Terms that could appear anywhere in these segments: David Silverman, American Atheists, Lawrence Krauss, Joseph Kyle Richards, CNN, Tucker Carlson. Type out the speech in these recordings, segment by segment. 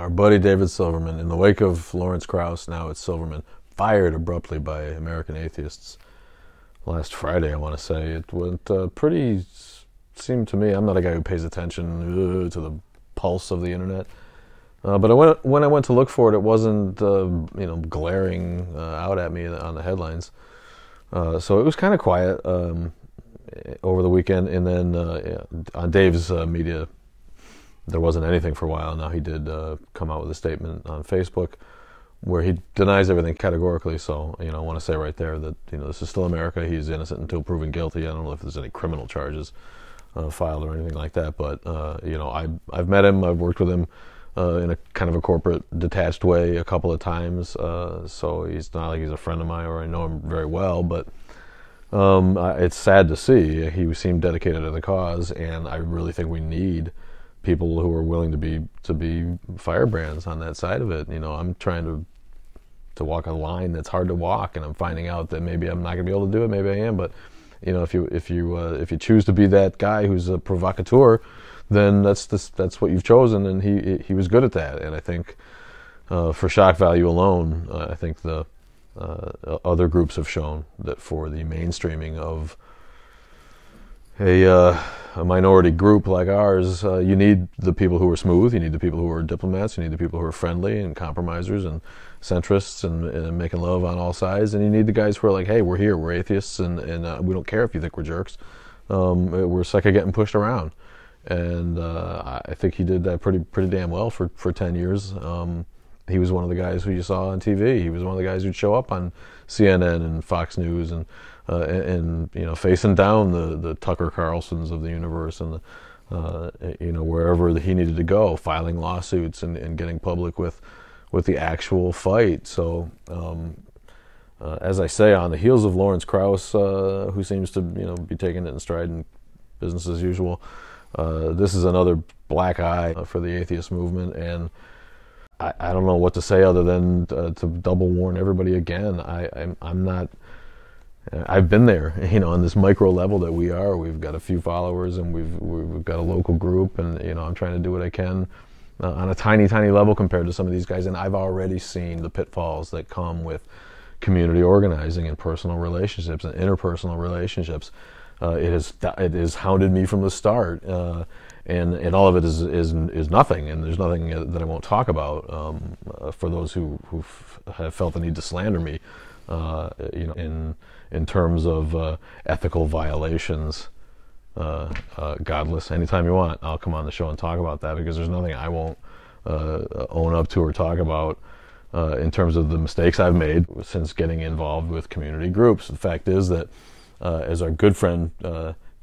Our buddy David Silverman, in the wake of Lawrence Krauss, now it's Silverman, fired abruptly by American Atheists last Friday, I want to say. It went pretty, seemed to me, I'm not a guy who pays attention to the pulse of the internet. But when I went to look for it, it wasn't glaring out at me on the headlines. So it was kind of quiet over the weekend. And then on Dave's media, there wasn't anything for a while. Now he did come out with a statement on Facebook where he denies everything categorically. So I want to say right there that this is still America. He's innocent until proven guilty. I don't know if there's any criminal charges filed or anything like that. But I've met him. I've worked with him. In a kind of a corporate, detached way a couple of times, so he's not like he's a friend of mine or I know him very well, but it's sad to see. He seemed dedicated to the cause, and I really think we need people who are willing to be firebrands on that side of it. I'm trying to walk a line that's hard to walk, and I'm finding out that maybe I'm not going to be able to do it, maybe I am, but if you choose to be that guy who's a provocateur, then that's what you've chosen, and he was good at that. And I think for shock value alone, I think the other groups have shown that for the mainstreaming of a minority group like ours, you need the people who are smooth, you need the people who are diplomats, you need the people who are friendly and compromisers and centrists and making love on all sides, and you need the guys who are like, hey, we're here, we're atheists, and we don't care if you think we're jerks. We're sick of getting pushed around. And I think he did that pretty damn well for 10 years. He was one of the guys who you saw on TV. He was one of the guys who'd show up on CNN and Fox News and facing down the Tucker Carlsons of the universe and wherever he needed to go, filing lawsuits and getting public with the actual fight. So as I say, on the heels of Lawrence Krauss, who seems to be taking it in stride and business as usual. This is another black eye for the atheist movement, and I don't know what to say other than to double warn everybody again. I'm not. I've been there, on this micro level that we are. We've got a few followers, and we've got a local group, and I'm trying to do what I can on a tiny level compared to some of these guys. And I've already seen the pitfalls that come with community organizing and personal relationships and interpersonal relationships. It has hounded me from the start, and all of it is nothing, and there's nothing that I won't talk about for those who have felt the need to slander me, in terms of ethical violations, godless. Anytime you want, I'll come on the show and talk about that, because there's nothing I won't own up to or talk about in terms of the mistakes I've made since getting involved with community groups. The fact is that. As our good friend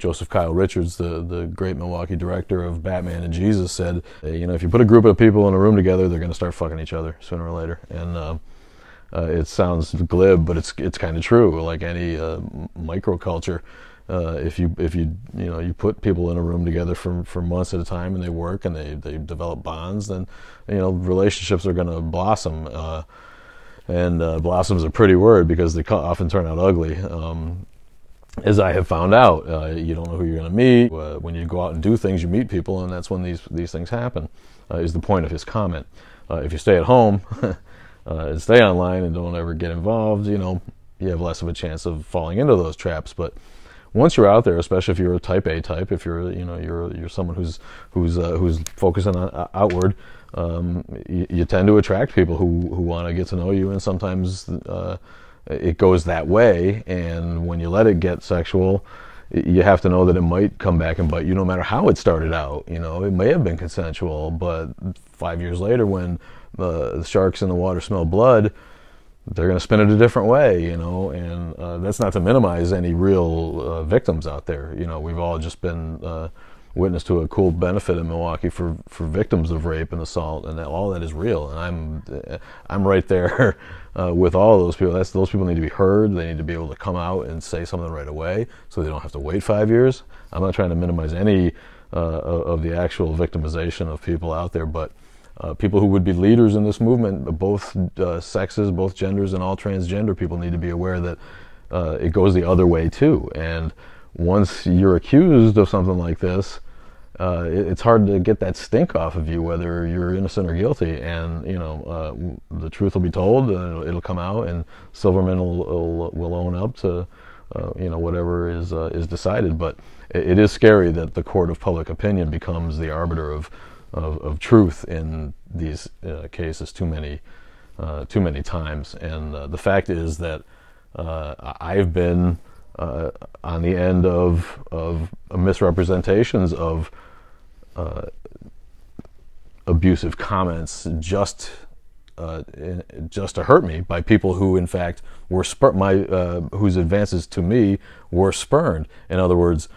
Joseph Kyle Richards, the great Milwaukee director of Batman and Jesus, said, if you put a group of people in a room together, they're going to start fucking each other sooner or later. And it sounds glib, but it's kind of true. Like any microculture, if you put people in a room together for months at a time and they work and they develop bonds, then relationships are going to blossom. And blossom's a pretty word, because they often turn out ugly. As I have found out, you don't know who you're going to meet. When you go out and do things, you meet people, and that's when these things happen, is the point of his comment. If you stay at home and stay online and don't ever get involved, you have less of a chance of falling into those traps. But once you're out there, especially if you're a type A type, if you're someone who's focusing on outward, you tend to attract people who want to get to know you, and sometimes it goes that way, and when you let it get sexual, you have to know that it might come back and bite you, no matter how it started out. It may have been consensual, but 5 years later, when the sharks in the water smell blood, they're going to spin it a different way, and that's not to minimize any real victims out there. We've all just been witness to a cool benefit in Milwaukee for victims of rape and assault, and all that is real. And I'm right there with all those people. Those people need to be heard. They need to be able to come out and say something right away, so they don't have to wait 5 years. I'm not trying to minimize any of the actual victimization of people out there, but people who would be leaders in this movement, both sexes, both genders, and all transgender people, need to be aware that it goes the other way too. And once you're accused of something like this, it's hard to get that stink off of you, whether you're innocent or guilty. And you know, the truth will be told. It'll come out, and Silverman will own up to you know, whatever is decided. But it is scary that the court of public opinion becomes the arbiter of truth in these cases too many times. And the fact is that I've been on the end of misrepresentations of abusive comments just to hurt me by people who, in fact, were whose advances to me were spurned. In other words,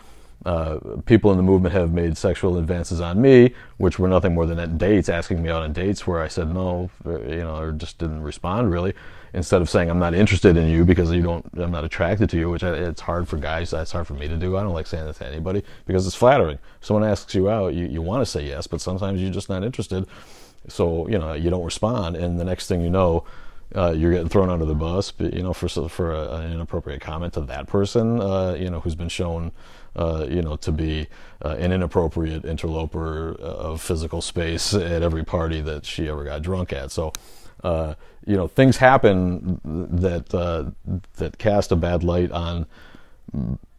people in the movement have made sexual advances on me, which were nothing more than at dates, asking me out on dates where I said no, you know, or just didn't respond really. Instead of saying I'm not interested in you because you don't, I'm not attracted to you, which it's hard for guys, that's hard for me to do. I don't like saying that to anybody because it's flattering. If someone asks you out, you want to say yes, but sometimes you're just not interested. So, you know, you don't respond, and the next thing you know, you're getting thrown under the bus, you know, for an inappropriate comment to that person, you know, who's been shown, you know, to be an inappropriate interloper of physical space at every party that she ever got drunk at. So, you know, things happen that that cast a bad light on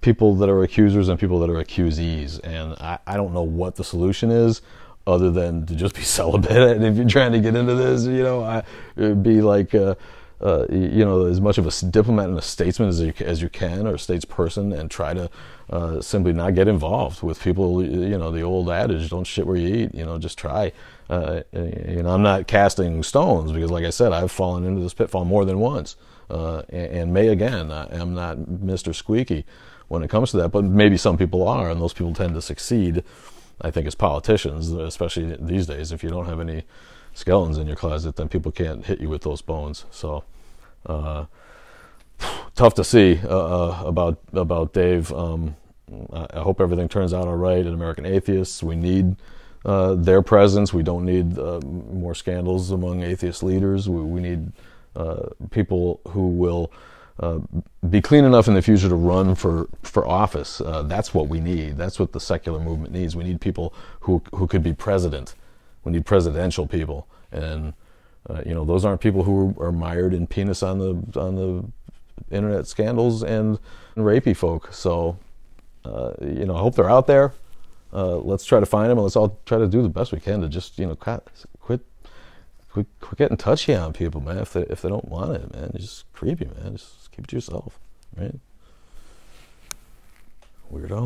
people that are accusers and people that are accusees. And I don't know what the solution is, other than to just be celibate. And if you're trying to get into this, you know, it'd be like, you know, as much of a diplomat and a statesman as you can, or a statesperson, and try to simply not get involved with people. You know, the old adage, don't shit where you eat, you know, just try. You know, I'm not casting stones because, like I said, I've fallen into this pitfall more than once, and may again. I'm not Mr. Squeaky when it comes to that, but maybe some people are, and those people tend to succeed, I think, as politicians, especially these days. If you don't have any skeletons in your closet, then people can't hit you with those bones. So, tough to see about Dave. I hope everything turns out all right at American Atheists. We need their presence. We don't need more scandals among atheist leaders. We need people who will be clean enough in the future to run for office. That's what we need. That's what the secular movement needs. We need people who could be president. We need presidential people, and you know, those aren't people who are mired in penis on the internet scandals and rapey folk. So you know, I hope they're out there. Let's try to find them, and let's all try to do the best we can to just, you know, quit getting touchy on people, man. If they don't want it, man, it's just creepy, man. Just keep it to yourself, right? Weirdo.